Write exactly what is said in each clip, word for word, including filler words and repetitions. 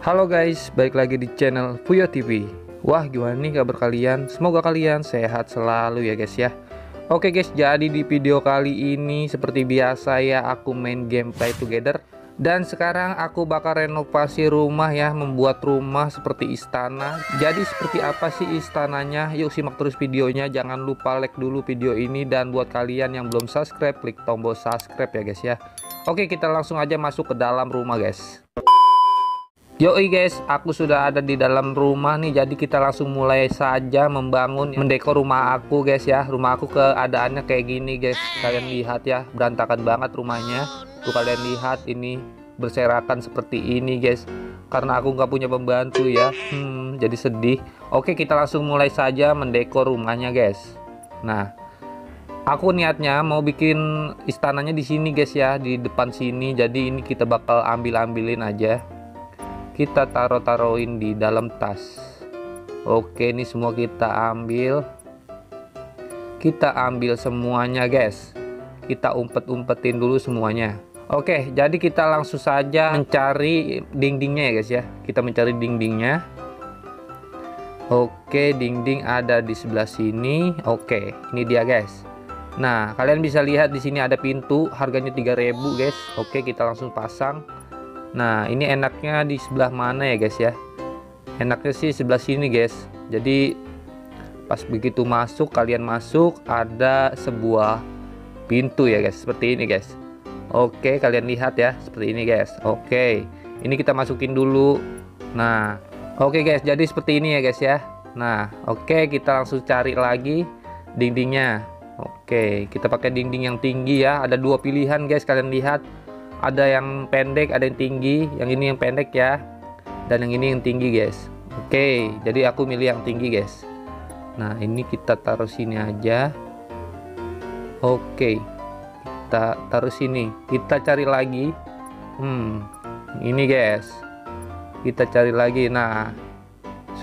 Halo guys, balik lagi di channel PUYOH T V. Wah, gimana nih kabar kalian? Semoga kalian sehat selalu ya guys ya. Oke guys, jadi di video kali ini seperti biasa ya, aku main gameplay together. Dan sekarang aku bakal renovasi rumah ya, membuat rumah seperti istana. Jadi seperti apa sih istananya? Yuk simak terus videonya, jangan lupa like dulu video ini. Dan buat kalian yang belum subscribe, klik tombol subscribe ya guys ya. Oke, kita langsung aja masuk ke dalam rumah guys. Yoi guys, aku sudah ada di dalam rumah nih. Jadi kita langsung mulai saja membangun, mendekor rumah aku guys ya. Rumah aku keadaannya kayak gini guys. Kalian lihat ya, berantakan banget rumahnya. Tuh kalian lihat ini berserakan seperti ini guys. Karena aku nggak punya pembantu ya. Hmm, jadi sedih. Oke, kita langsung mulai saja mendekor rumahnya guys. Nah, aku niatnya mau bikin istananya di sini guys ya, di depan sini. Jadi ini kita bakal ambil-ambilin aja. Kita taruh-taruhin di dalam tas. Oke, ini semua kita ambil. Kita ambil semuanya guys. Kita umpet-umpetin dulu semuanya. Oke, jadi kita langsung saja mencari dindingnya ya guys ya. Kita mencari dindingnya. Oke, dinding ada di sebelah sini. Oke, ini dia guys. Nah, kalian bisa lihat di sini ada pintu, harganya tiga ribu guys. Oke, kita langsung pasang. Nah, ini enaknya di sebelah mana ya guys ya? Enaknya sih sebelah sini guys. Jadi pas begitu masuk, kalian masuk ada sebuah pintu ya guys, seperti ini guys. Oke, kalian lihat ya, seperti ini guys. Oke, ini kita masukin dulu. Nah, oke guys, jadi seperti ini ya guys ya. Nah, oke, kita langsung cari lagi dindingnya. Oke, kita pakai dinding yang tinggi ya. Ada dua pilihan guys, kalian lihat. Ada yang pendek, ada yang tinggi. Yang ini yang pendek ya. Dan yang ini yang tinggi guys. Oke, jadi aku milih yang tinggi guys. Nah, ini kita taruh sini aja. Oke, kita taruh sini. Kita cari lagi. Hmm, ini guys. Kita cari lagi. Nah,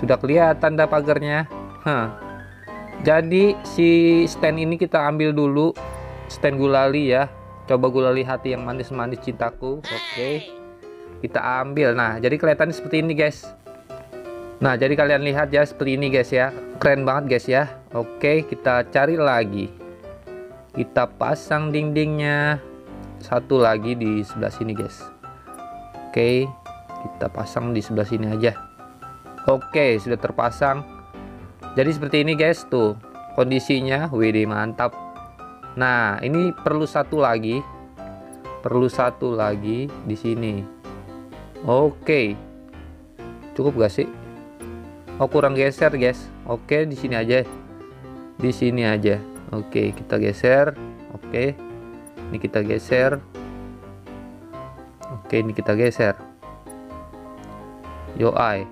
sudah kelihatan dah pagarnya. Huh. Jadi si stand ini kita ambil dulu. Stand gulali ya. Coba gulali hati yang manis-manis cintaku. Oke, kita ambil. Nah, jadi kelihatannya seperti ini guys. Nah, jadi kalian lihat ya, seperti ini guys ya. Keren banget guys ya. Oke, kita cari lagi. Kita pasang dindingnya. Satu lagi di sebelah sini guys. Oke, kita pasang di sebelah sini aja. Oke, sudah terpasang. Jadi seperti ini guys, tuh kondisinya. Widih, mantap. Nah, ini perlu satu lagi, perlu satu lagi di sini. Oke, cukup gak sih? Oh, kurang geser guys. Oke, di sini aja, di sini aja. Oke, kita geser. Oke, ini kita geser. Oke, ini kita geser. Yoi,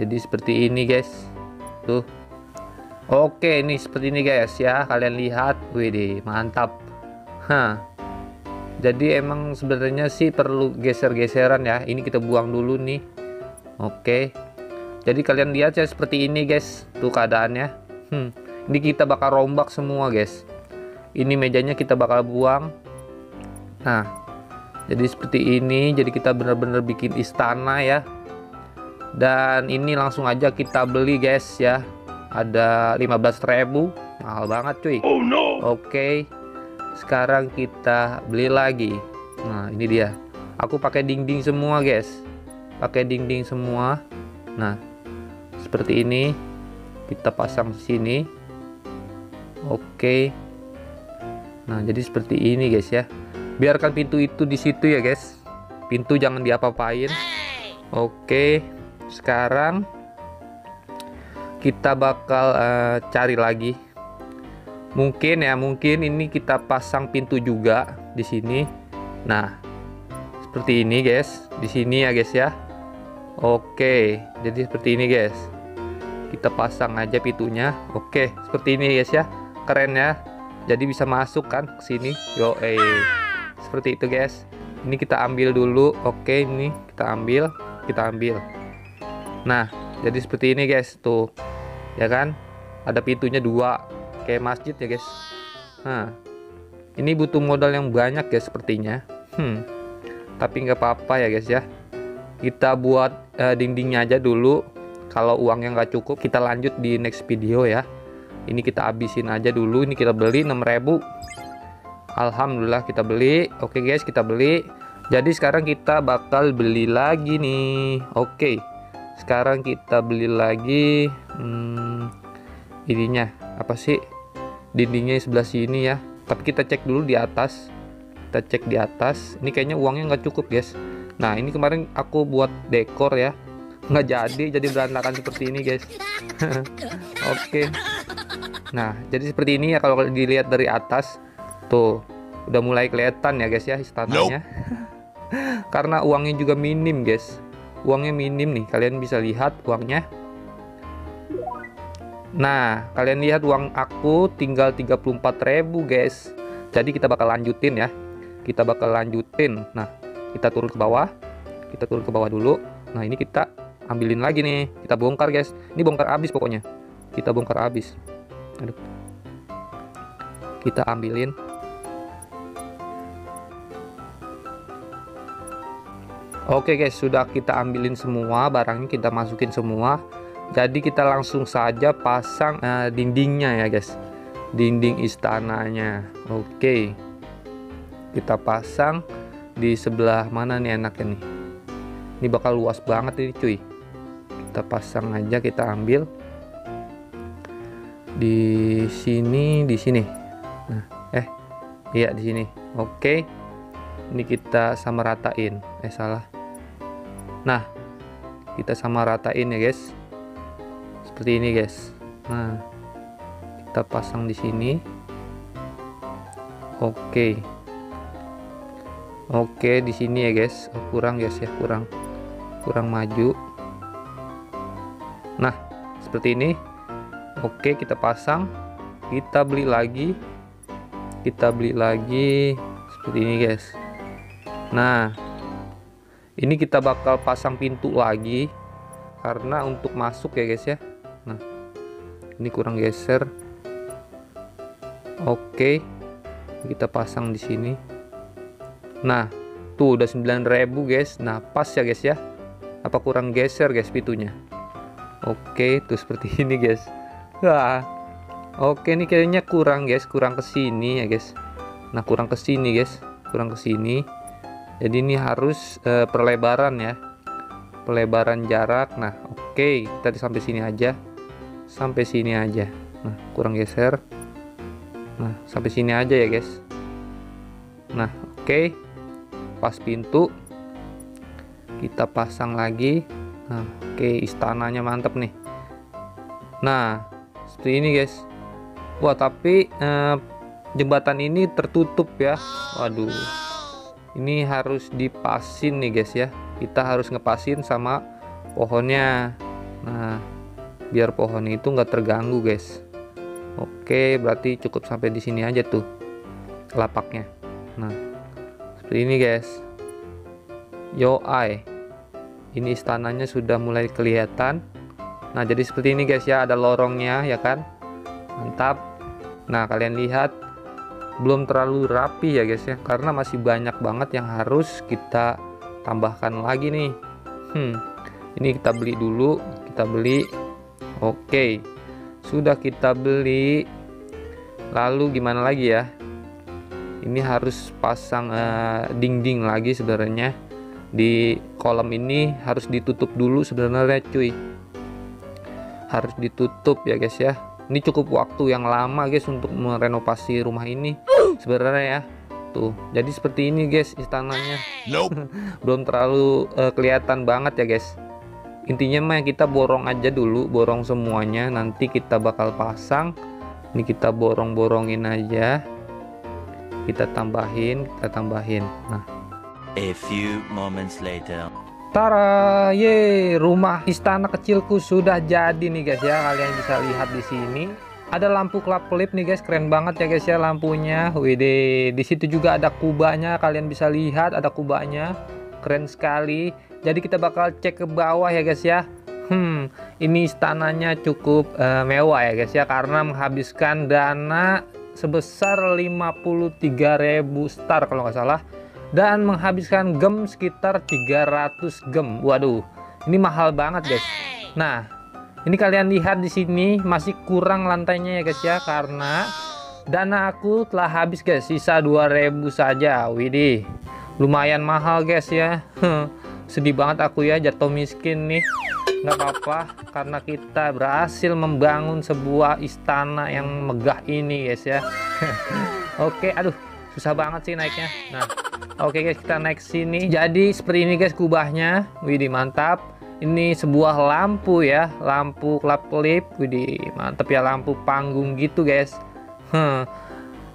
jadi seperti ini guys. Tuh. Oke, ini seperti ini guys ya. Kalian lihat, widih, mantap. Hah. Jadi emang sebenarnya sih perlu geser-geseran ya. Ini kita buang dulu nih. Oke. Jadi kalian lihat ya, seperti ini guys. Tuh keadaannya. Hmm. Ini kita bakal rombak semua guys. Ini mejanya kita bakal buang. Nah, jadi seperti ini. Jadi kita bener-bener bikin istana ya. Dan ini langsung aja kita beli guys ya. Ada lima belas ribu, mahal banget cuy. Oh no. Oke, sekarang kita beli lagi. Nah, ini dia. Aku pakai dinding semua guys, pakai dinding semua. Nah, seperti ini kita pasang sini. Oke. Nah, jadi seperti ini guys ya. Biarkan pintu itu di situ ya guys. Pintu jangan diapa-apain. Oke, sekarang kita bakal uh, cari lagi. Mungkin ya, mungkin ini kita pasang pintu juga di sini. Nah, seperti ini guys, di sini ya guys ya. Oke, jadi seperti ini guys. Kita pasang aja pintunya. Oke, seperti ini guys ya. Keren ya. Jadi bisa masuk kan ke sini. Yo, eh. Seperti itu guys. Ini kita ambil dulu. Oke, ini kita ambil, kita ambil. Nah, jadi seperti ini guys, tuh. Ya kan, ada pintunya dua kayak masjid ya guys. Nah, ini butuh modal yang banyak guys sepertinya. Hmm, tapi nggak apa-apa ya guys ya. kita buat uh, dindingnya aja dulu. Kalau uangnya nggak cukup, kita lanjut di next video ya. Ini kita habisin aja dulu. Ini kita beli enam ribu. Alhamdulillah kita beli. Oke guys, kita beli. Jadi sekarang kita bakal beli lagi nih. Oke, sekarang kita beli lagi. Hmm, ininya apa sih? Dindingnya sebelah sini ya. Tapi kita cek dulu di atas. Kita cek di atas. Ini kayaknya uangnya nggak cukup guys. Nah ini kemarin aku buat dekor ya. Nggak jadi, jadi berantakan seperti ini guys. Oke. Nah jadi seperti ini ya kalau dilihat dari atas. Tuh udah mulai kelihatan ya guys ya istananya. Karena uangnya juga minim guys. Uangnya minim nih. Kalian bisa lihat uangnya. Nah kalian lihat uang aku tinggal tiga puluh empat ribu guys. Jadi kita bakal lanjutin ya. Kita bakal lanjutin. Nah kita turun ke bawah. Kita turun ke bawah dulu. Nah ini kita ambilin lagi nih. Kita bongkar guys. Ini bongkar habis pokoknya. Kita bongkar habis. Aduh. Kita ambilin. Oke guys, sudah kita ambilin semua barangnya, kita masukin semua. Jadi kita langsung saja pasang uh, dindingnya ya guys. Dinding istananya. Oke. Kita pasang di sebelah mana nih enaknya nih. Ini bakal luas banget ini cuy. Kita pasang aja, kita ambil di sini, di sini. Nah, eh, iya di sini. Oke, ini kita sama ratain. Eh salah. Nah, kita sama ratain ya guys. Seperti ini guys. Nah, kita pasang di sini. Oke, oke di sini ya guys. Oh, kurang guys ya, kurang. kurang maju. Nah seperti ini. Oke kita pasang, kita beli lagi, kita beli lagi seperti ini guys. Nah ini kita bakal pasang pintu lagi karena untuk masuk ya guys ya. Nah ini kurang geser. Oke kita pasang di sini. Nah tuh udah sembilan ribu guys. Nah pas ya guys ya. Apa kurang geser guys pintunya. Oke tuh seperti ini guys. Wah, oke ini kayaknya kurang guys, kurang kesini ya guys. Nah kurang kesini guys, kurang kesini. Jadi ini harus uh, perlebaran ya, perlebaran jarak. Nah oke kita sampai sini aja, sampai sini aja. Nah kurang geser. Nah sampai sini aja ya guys. Nah oke pas pintu. Kita pasang lagi. Nah, oke okay, istananya mantap nih. Nah seperti ini guys. Wah tapi eh, jembatan ini tertutup ya. Waduh, ini harus dipasin nih guys ya. Kita harus ngepasin sama pohonnya. Nah biar pohonnya itu nggak terganggu guys. Oke okay, berarti cukup sampai di sini aja tuh lapaknya. Nah seperti ini guys. Yoai, ini istananya sudah mulai kelihatan. Nah jadi seperti ini guys ya, ada lorongnya ya kan, mantap. Nah kalian lihat belum terlalu rapi ya guys ya, karena masih banyak banget yang harus kita tambahkan lagi nih. Hmm, ini kita beli dulu, kita beli. Oke, sudah kita beli. Lalu gimana lagi ya? Ini harus pasang uh, dinding lagi sebenarnya. Di kolom ini harus ditutup dulu sebenarnya cuy, harus ditutup ya guys ya. Ini cukup waktu yang lama guys untuk merenovasi rumah ini sebenarnya ya. Tuh jadi seperti ini guys istananya. Nope. Belum terlalu uh, kelihatan banget ya guys. Intinya mah kita borong aja dulu, borong semuanya, nanti kita bakal pasang. Ini kita borong-borongin aja, kita tambahin, kita tambahin. Nah a few moments later. Tara, ye, rumah istana kecilku sudah jadi nih guys ya. Kalian bisa lihat di sini ada lampu kelap-kelip nih guys, keren banget ya guys ya lampunya. Wede, di situ juga ada kubahnya, kalian bisa lihat ada kubahnya, keren sekali. Jadi kita bakal cek ke bawah ya guys ya. Hmm, ini istananya cukup uh, mewah ya guys ya karena menghabiskan dana sebesar lima puluh tiga ribu star kalau nggak salah. dan menghabiskan gem sekitar tiga ratus gem. Waduh, ini mahal banget guys. Nah, ini kalian lihat di sini masih kurang lantainya ya guys ya, karena dana aku telah habis guys, sisa dua ribu saja. Widih, lumayan mahal guys ya. Sedih banget aku ya, jatuh miskin nih. Nggak apa-apa, karena kita berhasil membangun sebuah istana yang megah ini guys ya. Oke, aduh susah banget sih naiknya. Nah, oke guys, kita naik sini. Jadi seperti ini guys kubahnya. Widih, mantap. Ini sebuah lampu ya, lampu klap-klip. Widih, mantap ya, lampu panggung gitu guys. Hmm.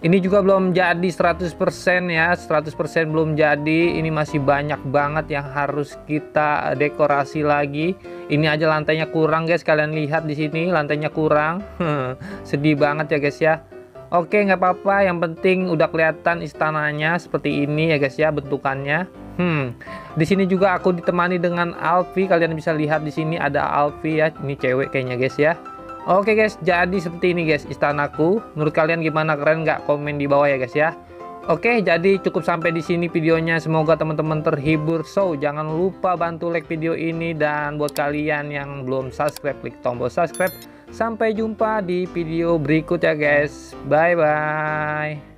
Ini juga belum jadi seratus persen ya, seratus persen belum jadi. Ini masih banyak banget yang harus kita dekorasi lagi. Ini aja lantainya kurang guys, kalian lihat di sini lantainya kurang. Hmm. Sedih banget ya guys ya. Oke, nggak apa-apa, yang penting udah kelihatan istananya seperti ini ya guys ya bentukannya. Hmm. Di sini juga aku ditemani dengan Alvi. Kalian bisa lihat di sini ada Alvi ya. Ini cewek kayaknya guys ya. Oke guys, jadi seperti ini guys istanaku. Menurut kalian gimana, keren nggak? Komen di bawah ya guys ya. Oke, jadi cukup sampai di sini videonya. Semoga teman-teman terhibur. So, jangan lupa bantu like video ini, dan buat kalian yang belum subscribe, klik tombol subscribe. Sampai jumpa di video berikut ya guys. Bye bye.